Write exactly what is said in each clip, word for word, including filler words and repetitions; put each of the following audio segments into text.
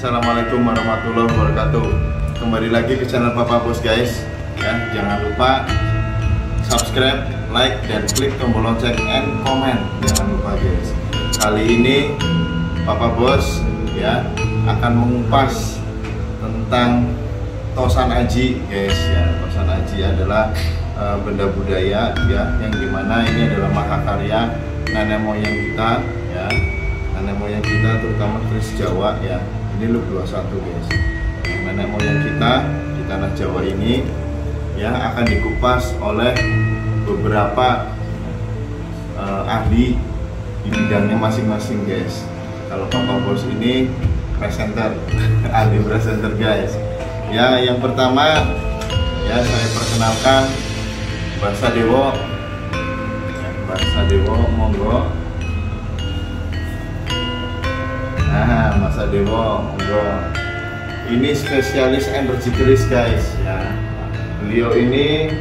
Assalamualaikum warahmatullahi wabarakatuh. Kembali lagi ke channel Papa Bos guys. Ya, jangan lupa subscribe, like, dan klik tombol lonceng and comment. Jangan lupa guys. Kali ini Papa Bos ya akan mengupas tentang tosan aji guys. Ya, tosan aji adalah uh, benda budaya ya yang dimana ini adalah mahakarya nenek moyang kita ya. Nenek moyang kita terutama Kris Jawa ya. Ini L U K dua puluh satu guys. Nenek moyang kita di tanah Jawa ini ya akan dikupas oleh beberapa uh, ahli di bidangnya masing-masing guys. Kalau Papa Bos ini presenter, ahli presenter guys. Ya, yang pertama ya saya perkenalkan Mbah Sadewo. Mbah Sadewo, monggo. Nah, Mas Sadewo, monggo. Ini spesialis energi keris guys. Ya, beliau ini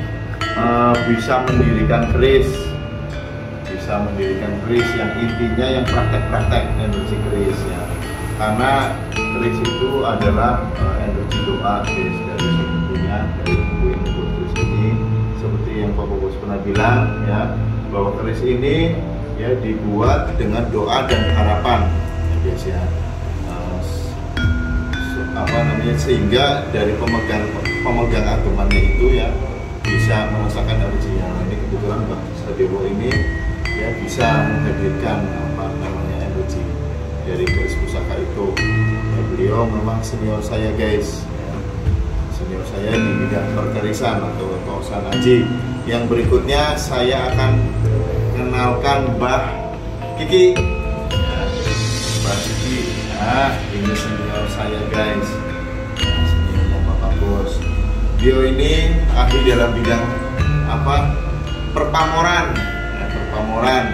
uh, bisa mendirikan keris, bisa mendirikan keris yang intinya yang praktek-praktek energi keris ya. Karena keris itu adalah uh, energi doa guys dari sebelumnya dari buku-buku keris ini. Seperti yang Pak Bos pernah bilang ya, bahwa keris ini ya dibuat dengan doa dan harapan. Guys ya, uh, apa namanya sehingga dari pemegang pemegang agemannya itu ya bisa merasakan energinya. Ini kebetulan Mbak Sadewo ini ya bisa menghadirkan apa namanya energi dari keris pusaka itu. Ya, beliau memang senior saya guys, ya, senior saya di bidang perkerisan atau tosan aji. Yang berikutnya saya akan kenalkan Mbak Kiki. Nah, ini senior saya guys, seniornya Bapak Bos. Beliau ini ahli dalam bidang apa perpamoran, ya, perpamoran,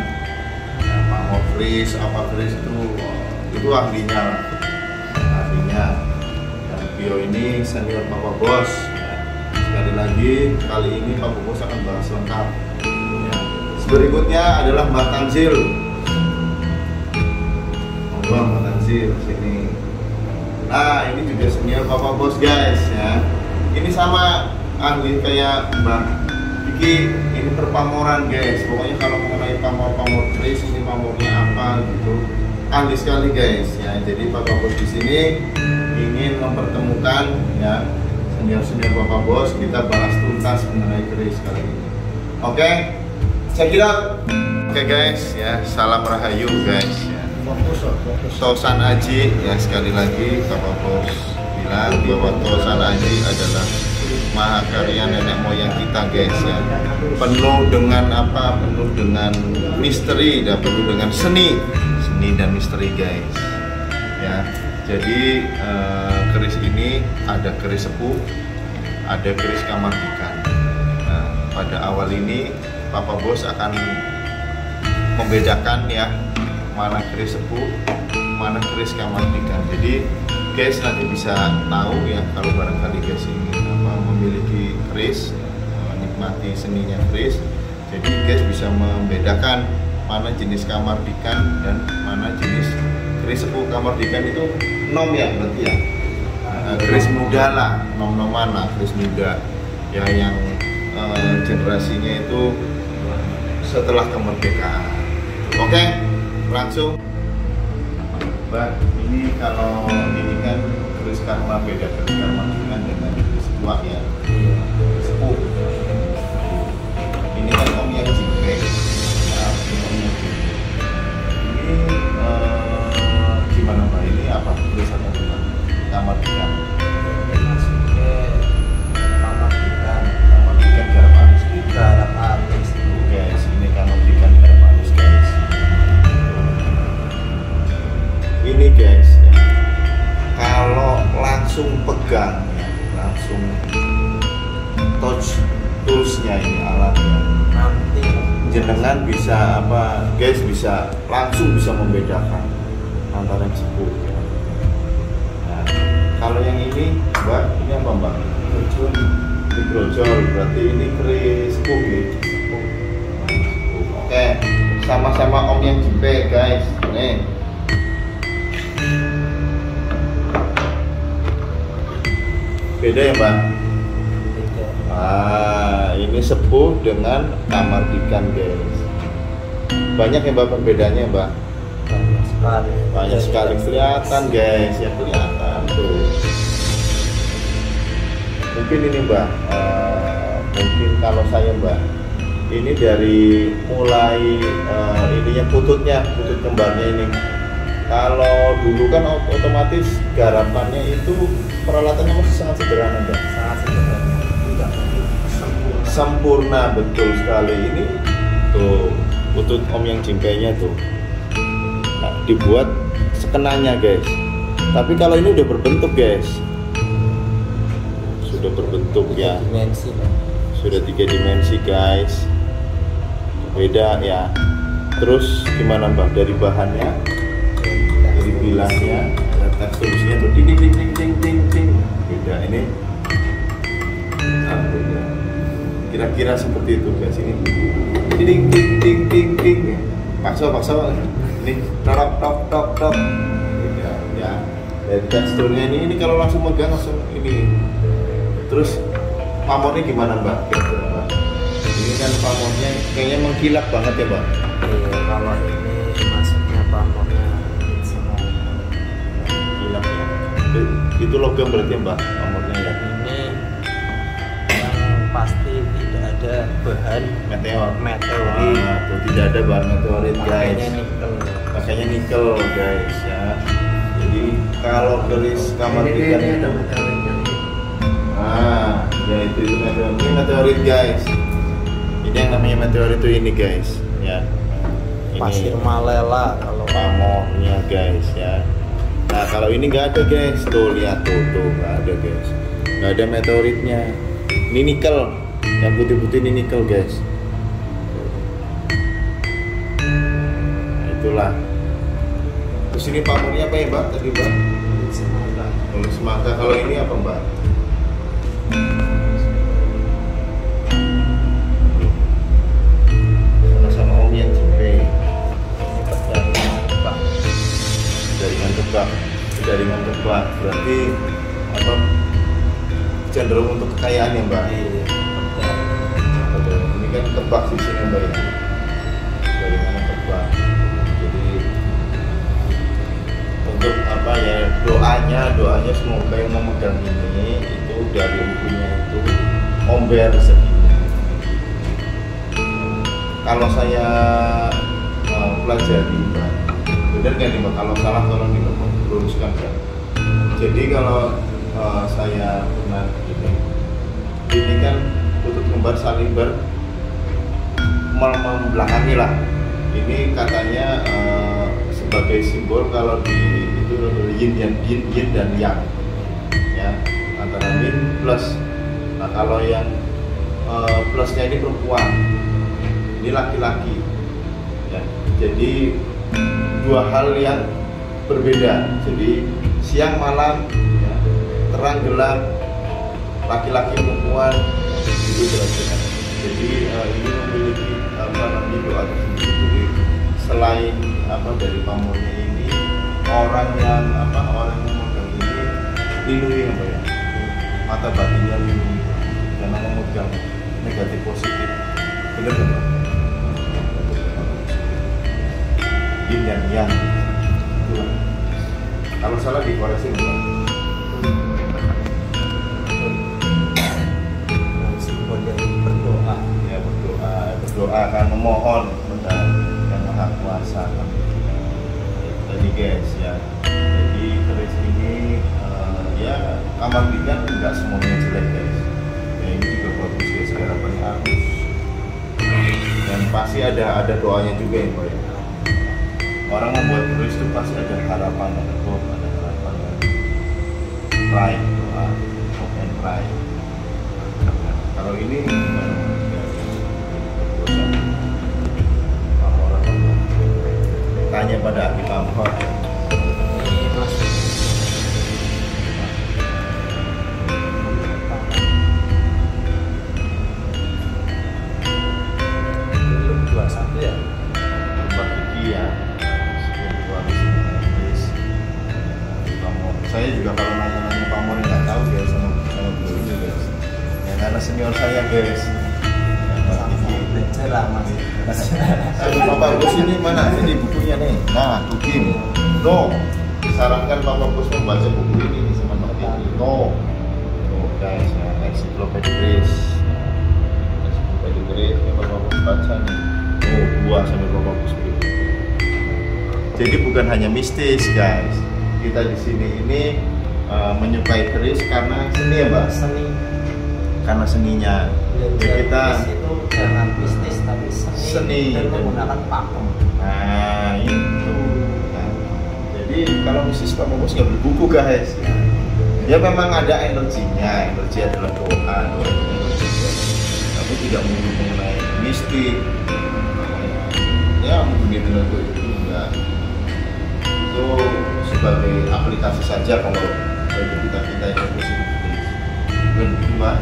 ya, pamor keris, apa keris itu itu ahlinya, ahlinya. Dan beliau ini senior Bapak Bos. Ya. Sekali lagi kali ini Bapak Bos akan bahas lengkap. Ya. Berikutnya adalah Mbak Tanzil. Bang Tanzil sini. Nah, ini juga senior Papa Bos guys ya. Ini sama ahli kayak Mbak Kiki, ini perpamoran guys. Pokoknya kalau mengenai pamor-pamor keris ini pamornya apa gitu. Ahli sekali guys ya. Jadi Papa Bos di sini ingin mempertemukan ya senior-senior Papa Bos, kita bahas tuntas mengenai keris kali ini. Oke. Okay? Check it out. Oke okay, guys ya, salam rahayu guys. Tosan aji ya, sekali lagi Papa Bos bilang bahwa tosan aji adalah mahakarya nenek moyang kita guys ya, penuh dengan apa penuh dengan misteri dan penuh dengan seni seni dan misteri guys ya. Jadi eh, keris ini ada keris sepuh, ada keris kamardikan. Nah, pada awal ini Papa Bos akan membedakan ya mana keris sepuh, mana keris kamardikan. Jadi guys nanti bisa tahu ya kalau barangkali guys ingin apa memiliki keris, menikmati seninya keris. Jadi guys bisa membedakan mana jenis kamardikan dan mana jenis keris sepuh. Kamardikan itu nom ya berarti ya. Nah, keris muda lah, nom-nom mana keris muda ya yang eh, generasinya itu setelah kemerdekaan. Oke. Okay? Langsung Mbak, ini kalau ini kan keris karma beda keris karma dengan keris tua ya, sepuh. Ini kan om yang jingkrik, ini eh, gimana Mbak, ini apa tulisannya dengan kamar tiga guys ya. Kalau langsung pegang ya, langsung touch toolsnya ini alatnya, nanti jenengan bisa apa guys, bisa langsung bisa membedakan antara yang sepuh ya. Nah, kalau yang ini Mbak, ini apa Mbak? Brojol. Ini brojol berarti ini keris sepuh ya. Oke, sama-sama om yang jempe guys nih. beda ya Mbak? Beda. Ah, ini sepuh dengan kamar ikan guys. Banyak ya Mbak perbedaannya Mbak? Banyak sekali. Banyak sekali, kelihatan guys, ya kelihatan tuh. Mungkin ini Mbak, uh, mungkin kalau saya Mbak, ini dari mulai uh, ininya kututnya, kutut kembarnya ini. Kalau dulu kan otomatis garapannya itu peralatannya masih sangat sederhana Mbak. Sangat sederhana, tidak sempurna. Sempurna betul sekali ini tuh kutut om yang jimpenya tuh. Nah, dibuat sekenanya guys. Tapi kalau ini udah berbentuk guys. Sudah berbentuk ya. Dimensi. Sudah tiga dimensi guys. Beda ya. Terus gimana Mbak dari bahannya? Dari bilangnya ada teksturnya tuh ding ding ding ding ding ding. Beda ini. Kira-kira seperti itu guys ini. Ding ding ding ding ding. Paksa paksa ini tok tok tok tok. Beda ya. Dan teksturnya ini ini kalau langsung megang langsung ini. Terus pamornya gimana Mbak? Ini kan pamornya kayaknya mengkilap banget ya Mbak? Iya, kalau ini maksudnya pamornya semua mengkilap ya. Itu logam berarti Mbak pamornya ya? Ini yang pasti tidak ada bahan meteor. Meteorit ah, tuh, tidak ada bahan meteorit guys. Pakainya nikel. Pakainya nikel guys ya. Jadi kalau keris kamar ikan ada meteorit. Nah, ya itu, itu meteorit. Ini meteorit guys. Ini yang namanya meteorit itu ini guys. Ya. Ini pasir malela kalau pamornya guys ya. Nah kalau ini nggak ada guys. Tuh lihat tuh tuh nggak ada guys. Nggak ada meteoritnya. Ini nikel. Yang putih-putih ini nikel guys. Nah, itulah. Terus ini pamornya apa ya Mbak? Tadi Mbak? Semata. Kalau semata. Kalau ini apa Mbak? Sama-sama om yang jempe jaringan tebak jaringan tebak berarti apa cenderung untuk kekayaan ya Mbak? Ini kan tebak sisinya Mbak ya, jaringan tebak. Jadi untuk apa ya doanya doanya semoga yang memegang ini dari umpunya itu omber segini. Kalau saya uh, pelajari Mbak, benar nggak nih Mbak? Kalau salah tolong diingatkan, luruskan Mbak. Jadi kalau uh, saya benar ini, ini kan kutut kembar saling ber membelakangi lah. Ini katanya uh, sebagai simbol kalau di itu yin dan yin, yin dan yang. Ya. Antara min plus. Nah kalau yang uh, plusnya ini perempuan, ini laki-laki ya. Jadi dua hal yang berbeda. Jadi siang malam ya, terang gelap, laki-laki perempuan itu jelas-jelas. Jadi uh, ini memiliki apa namanya doa tersendiri. Jadi selain apa dari pamornya ini, orang yang apa orang yang memegang ini dilindungi apa ya? Mata batinnya lindungi karena memegang negatif positif, benar nggak? Yin dan yang. Kalau salah dikoreksi Mbak. Simbolnya berdoa, ya berdoa, berdoa akan memohon kepada Yang Maha Kuasa. Tadi guys ya, jadi terus ini. Ya, kamar ikan enggak semuanya jelek guys. Ya ini juga bagus guys, garapannya halus. Dan pasti ada ada doanya juga ya Mbak. Orang membuat keris itu pasti ada harapan, ada doa, ada harapan. Pride, doa, hope and pride. Kalau ini tanya pada Aki Pamor. Saya juga kalau nanya-nanya pamor nggak tahu ya sama sama senior saya, guys. Ceramah. Kalau Bapak Bos ini mana? Ini bukunya nih. Nah, Dukin. No. Disarankan Bapak Bos membaca buku ini sama Martin. No. Oh, guys, ensiklopedia Inggris. Ensiklopedia Inggris yang Bapak Bos baca nih. Oh, dua sampai Bapak Bos beli. Jadi bukan hanya mistis, guys. Kita di sini ini uh, menyukai keris karena seni ya, Mbak? Seni. Karena seninya. Jadi kita itu jangan mistis tapi seni, seni. Dan menggunakan pakem. Nah, itu. Nah, jadi kalau mistis Pak Bos nggak beli buku, guys. Ya memang ada energinya, energi adalah doa, doa energi. Tapi tidak melulu mengenai mistik. Ya, mengenai dengan doa itu enggak. Itu sebagai aplikasi saja kalau bagi kita kita yang berusaha. Mbak.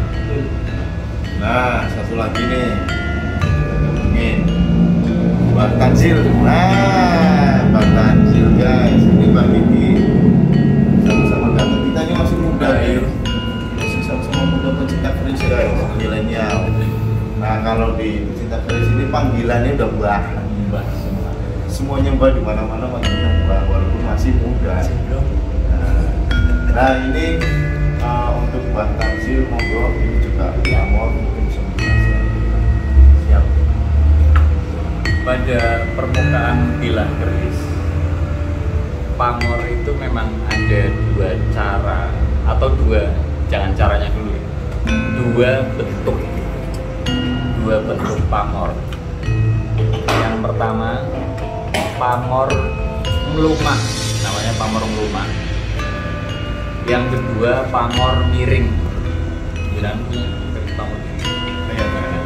Nah, satu lagi nih, mungkin Mbak Tanzil. Nah, Mbak Tanzil, guys, ini Mbak Kiki. Sama-sama kata kita ini masih muda, ya. Masih sama-sama muda pencinta keris, guys, milenial. Nah, kalau di pencinta keris ini panggilannya udah Mbak, Mbak semua. Semuanya Mbak di mana-mana panggilannya Mbak, walaupun masih muda. Nah, nah ini. Uh, untuk Mbak Tanzil, monggo ini juga diamor mungkin semuanya siap. Pada permukaan bilah keris, pamor itu memang ada dua cara atau dua, jangan caranya dulu, dua bentuk, dua bentuk pamor. Yang pertama, pamor melumah, namanya pamor melumah. Yang kedua, pamor miring. Bilang punya keris pamor miring. Kayak mana?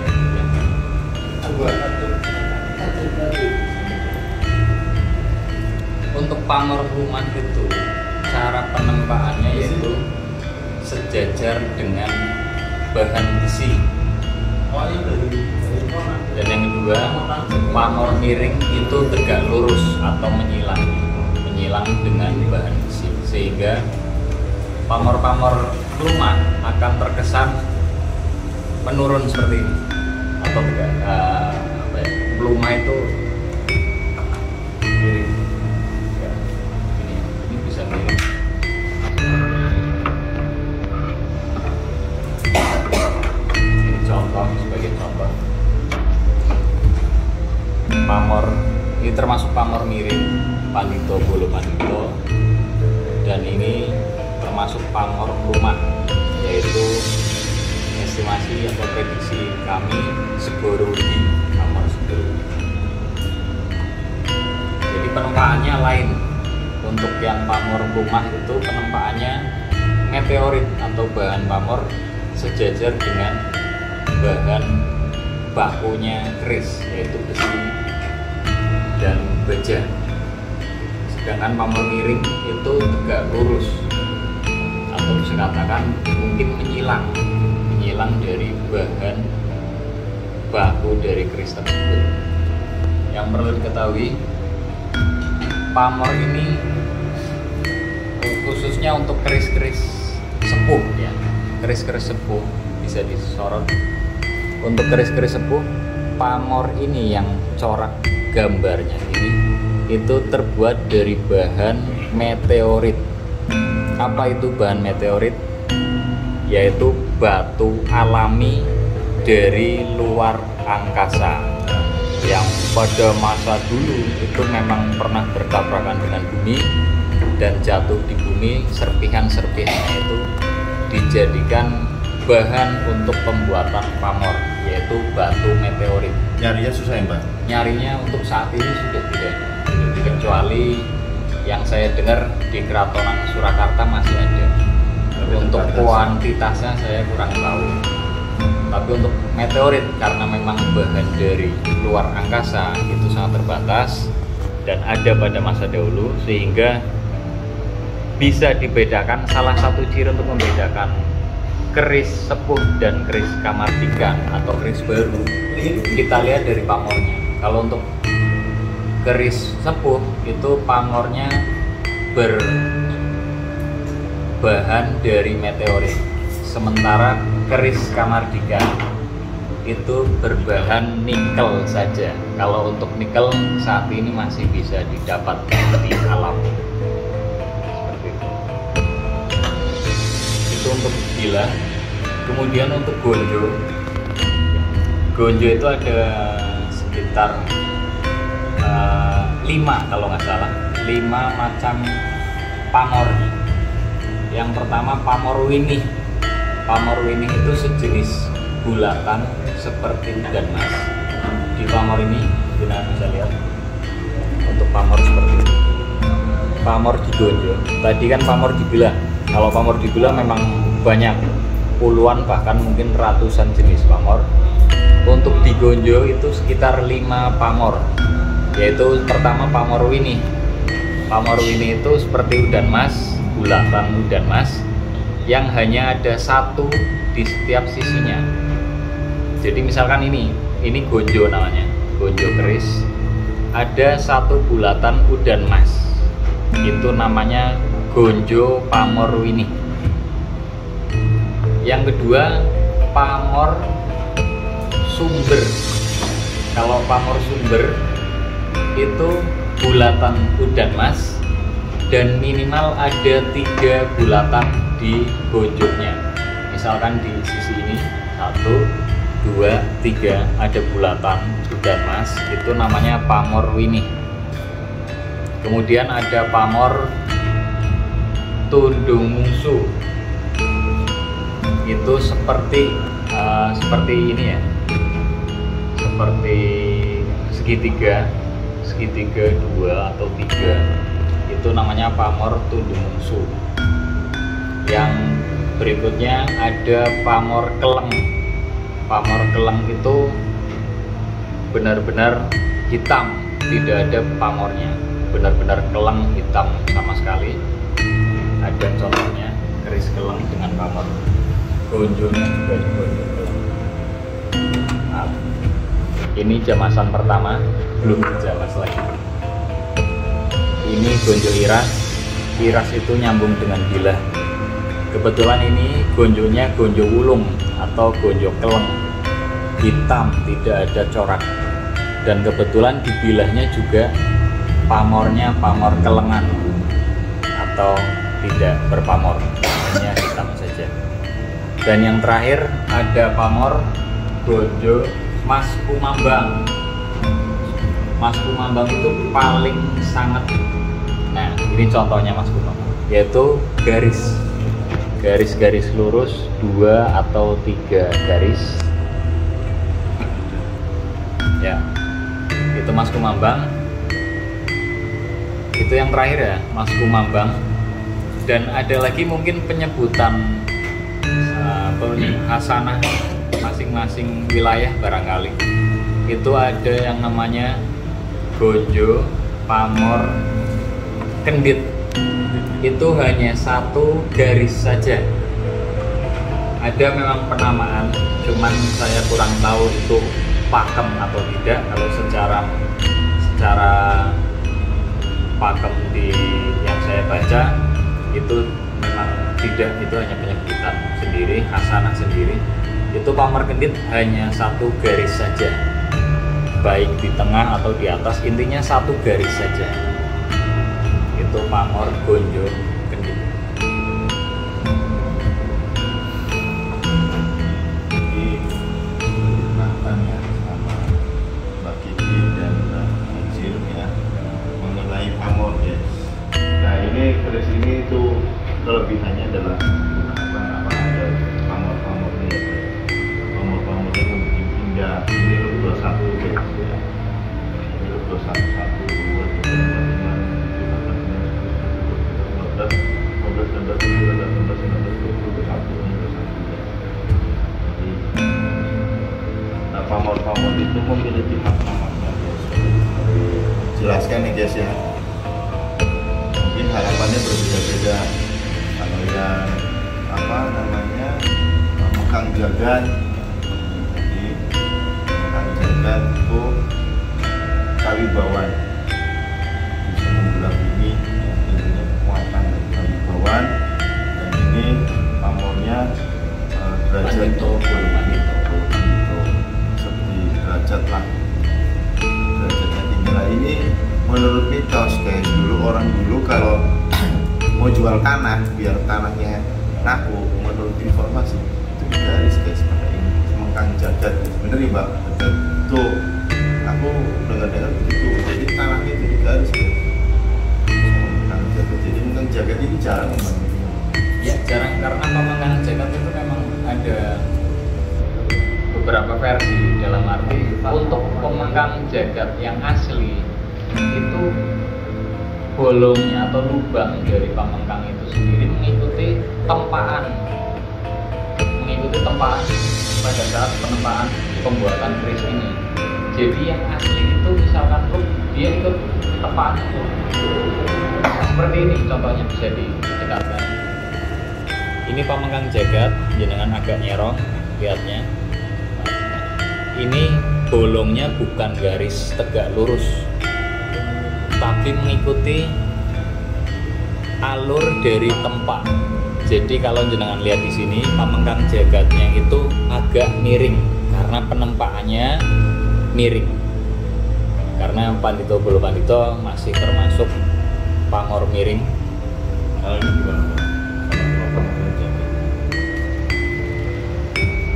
Untuk pamor rumah itu, cara penempaannya yaitu sejajar dengan bahan besi. Dan yang kedua, pamor miring itu tegak lurus atau menyilang, menyilang dengan bahan besi, sehingga pamor-pamor rumah akan terkesan menurun seperti ini atau tidak uh, apa ya, rumah itu miring ya, ini, ini bisa miring. Ini contoh, sebagai contoh pamor, ini termasuk pamor miring Pandito Bolo Pandito, dan ini termasuk pamor rumah, yaitu estimasi atau prediksi kami segoro di pamor segoro. Jadi penempaannya lain. Untuk yang pamor rumah itu penempaannya meteorit atau bahan pamor sejajar dengan bahan bakunya keris, yaitu besi dan baja. Sedangkan pamor miring itu tegak lurus, atau bisa katakan mungkin menyilang, menyilang dari bahan baku dari keris tersebut. Yang perlu diketahui, pamor ini khususnya untuk keris-keris sepuh ya, keris-keris sepuh bisa disorot. Untuk keris-keris sepuh, pamor ini yang corak gambarnya ini itu terbuat dari bahan meteorit. Apa itu bahan meteorit? Yaitu batu alami dari luar angkasa yang pada masa dulu itu memang pernah bertabrakan dengan bumi dan jatuh di bumi. Serpihan-serpihannya itu dijadikan bahan untuk pembuatan pamor, yaitu batu meteorit. Nyarinya susah ya, Mbak? Nyarinya untuk saat ini sudah tidak ada, kecuali yang saya dengar di Keratonan Surakarta masih ada. Untuk kuantitasnya saya kurang tahu, tapi untuk meteorit karena memang bahan dari luar angkasa itu sangat terbatas dan ada pada masa dahulu, sehingga bisa dibedakan. Salah satu ciri untuk membedakan keris sepuh dan keris kamardikan atau keris baru, kita lihat dari pamornya. Kalau untuk keris sepuh itu pamornya berbahan dari meteorit, sementara keris Kamardika itu berbahan nikel saja. Kalau untuk nikel saat ini masih bisa didapatkan di alam. Seperti itu. Itu untuk bilah. Kemudian untuk gonjo. Gonjo itu ada sekitar uh, lima kalau nggak salah, lima macam pamor. Yang pertama pamor winih. Pamor winih itu sejenis bulatan seperti udan mas. Di pamor ini, kita bisa lihat untuk pamor seperti ini. Pamor di gonjo. Tadi kan pamor di bilah. Kalau pamor di bilah memang banyak, puluhan bahkan mungkin ratusan jenis pamor. Untuk di gonjo itu sekitar lima pamor. Yaitu pertama pamor winih. Pamor winih itu seperti udan mas, bulatan udan mas, yang hanya ada satu di setiap sisinya. Jadi misalkan ini, ini gonjo namanya, gonjo keris. Ada satu bulatan udan mas, itu namanya gonjo pamor winih. Yang kedua pamor sumber. Kalau pamor sumber itu bulatan udan mas dan minimal ada tiga bulatan di gonjonya. Misalkan di sisi ini satu, dua, tiga ada bulatan udan mas, itu namanya pamor winih. Kemudian ada pamor tundung mungsu, itu seperti uh, seperti ini ya, seperti segitiga. Segitiga dua atau tiga, itu namanya pamor tundung mungsu. Yang berikutnya ada pamor keleng. Pamor keleng itu benar-benar hitam, tidak ada pamornya, benar-benar keleng hitam sama sekali. Ada contohnya keris keleng dengan pamor. Gonjonya juga gonjo keleng. Nah, ini jamasan pertama, belum jamas lagi. Ini gonjo iras. Iras itu nyambung dengan bilah. Kebetulan ini gonjonya gonjo wulung atau gonjo keleng, hitam tidak ada corak. Dan kebetulan di bilahnya juga pamornya pamor kelengan atau tidak berpamor, hanya hitam saja. Dan yang terakhir ada pamor gonjo Mas Kumambang. Mas Kumambang itu paling sangat. Nah, ini contohnya Mas Kumambang, yaitu garis, garis-garis lurus dua atau tiga garis. Ya, itu Mas Kumambang. Itu yang terakhir ya, Mas Kumambang. Dan ada lagi mungkin penyebutan hasanah masing-masing wilayah barangkali. Itu ada yang namanya gonjo pamor kendit, itu hanya satu garis saja. Ada memang penamaan, cuman saya kurang tahu itu pakem atau tidak. Kalau secara secara pakem di yang saya baca itu memang tidak, itu hanya penyebutan sendiri, hasanah sendiri. Itu pamor kendit hanya satu garis saja, baik di tengah atau di atas, intinya satu garis saja. Itu pamor gonjo kendit. Jadi pertanyaan ya sama Mbak Kiki dan Mbak Hajir ya mengenai pamor ya. Nah ini keris ini itu kelebihannya adalah pamor-pamor itu memiliki makna-makna guys. Jelaskan nih guys ya. Mungkin harapannya berbeda-beda. Kalau yang apa namanya Mekang Jagan, jadi Mekang Jagan itu kawibawan, bisa membelah bumi, intinya kekuatan dan kawibawan. Dan ini pamornya derajat orang dulu kalau mau jual tanah biar tanahnya laku menurut informasi itu dari sekitar seperti ini Kang Jagat, bener ya Mbak? Betul tuh, aku dengar-dengar begitu, jadi tanah itu digaris ya Kang Jagat, jadi mungkin Jagat itu jarang Mbak? Ya jarang, karena memang Kang Jagat itu memang ada beberapa versi, dalam arti untuk pemegang Jagat yang asli itu bolongnya atau lubang dari pemengkang itu sendiri mengikuti tempaan mengikuti tempaan pada saat penempaan pembuatan keris ini. Jadi yang asli itu misalkan tuh dia ikut tempaan itu seperti ini, contohnya bisa didekatkan. Ini pemengkang Jagat, jenengan agak nyerong lihatnya. Ini bolongnya bukan garis tegak lurus, tapi mengikuti alur dari tempat. Jadi kalau jenengan lihat di sini, pemengkang Jagatnya itu agak miring karena penempaannya miring. Karena Pandito Bolo Pandito masih termasuk pangor miring.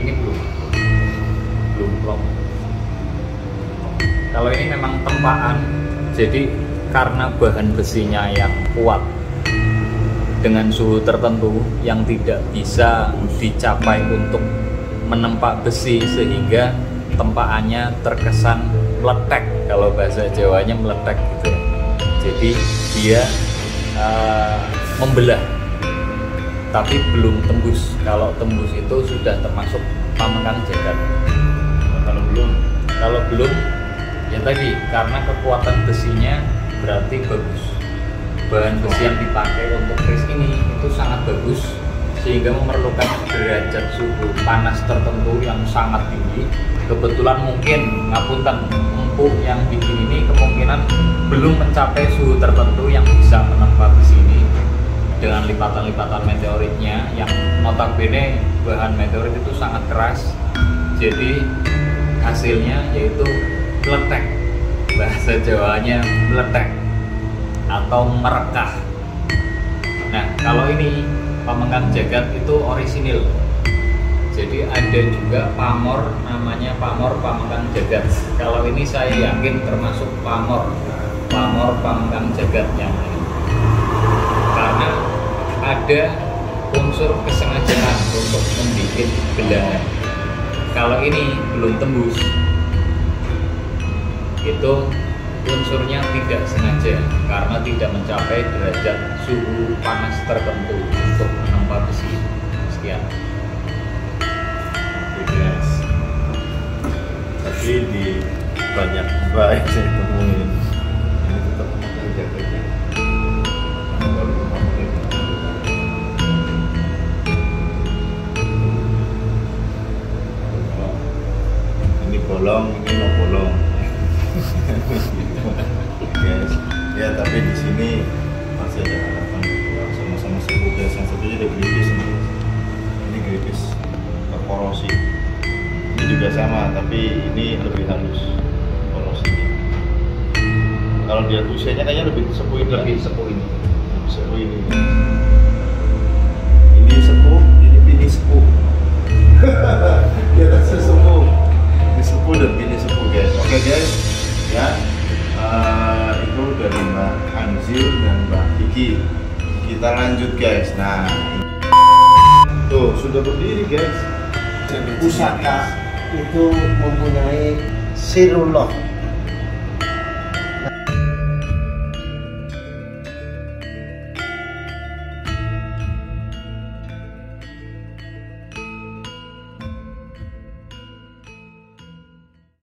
Ini belum belum plong. Kalau ini memang tempaan, jadi karena bahan besinya yang kuat dengan suhu tertentu yang tidak bisa dicapai untuk menempa besi, sehingga tempaannya terkesan meletek, kalau bahasa Jawanya meletek gitu. Jadi dia uh, membelah tapi belum tembus. Kalau tembus itu sudah termasuk pemengkang Jagat. Kalau belum, kalau belum ya tadi karena kekuatan besinya berarti bagus. Bahan besi yang dipakai untuk keris ini itu sangat bagus sehingga memerlukan derajat suhu panas tertentu yang sangat tinggi. Kebetulan mungkin ngapunten empuk yang bikin ini kemungkinan belum mencapai suhu tertentu yang bisa menempa besi ini dengan lipatan-lipatan meteoritnya yang notabene bahan meteorit itu sangat keras. Jadi hasilnya yaitu meletek, bahasa Jawanya meletek atau merekah. Nah kalau ini pemengkang Jagat itu orisinil, jadi ada juga pamor namanya pamor pemengkang Jagat. Kalau ini saya yakin termasuk pamor pamor pemengkang Jagat yang lain, karena ada unsur kesengajaan untuk membuat belahan. Kalau ini belum tembus, itu unsurnya tidak sengaja karena tidak mencapai derajat suhu panas tertentu untuk menempa besi. Sekian. Yes. Tapi di banyak banyak saya temuin ini tetap pemengkang Jagatnya. Ini bolong, ini mau bolong. Guys, ya tapi di sini masih ada harapan. Sama-sama sibuk ya, yang satunya ada gripis nih. Ini gripis terporosi. Ini juga sama, tapi ini lebih halus porosinya. Kalau dia usianya kayaknya lebih sepuh ini. Lebih sepuh ini. Lebih sepuh ini. Ini sepuh, ini bini sepuh. Dia rasa sepuh. Ini sepuh dan bini sepuh guys. Oke guys. Ya, uh, itu dari Mbak Anzil dan Mbak Kiki. Kita lanjut guys. Nah, tuh sudah berdiri guys. Pusaka itu mempunyai sirullah.